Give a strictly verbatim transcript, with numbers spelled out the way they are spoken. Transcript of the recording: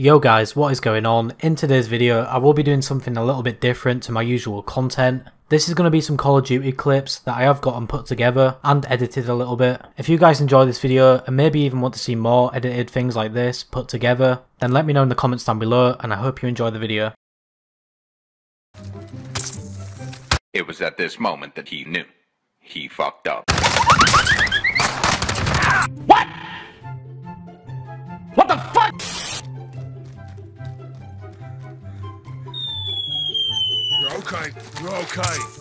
Yo guys, what is going on? In today's video I will be doing something a little bit different to my usual content. This is going to be some Call of Duty clips that I have gotten put together and edited a little bit. If you guys enjoy this video and maybe even want to see more edited things like this put together, then let me know in the comments down below and I hope you enjoy the video. It was at this moment that he knew. He fucked up. What? What the fuck? You're okay. You're okay.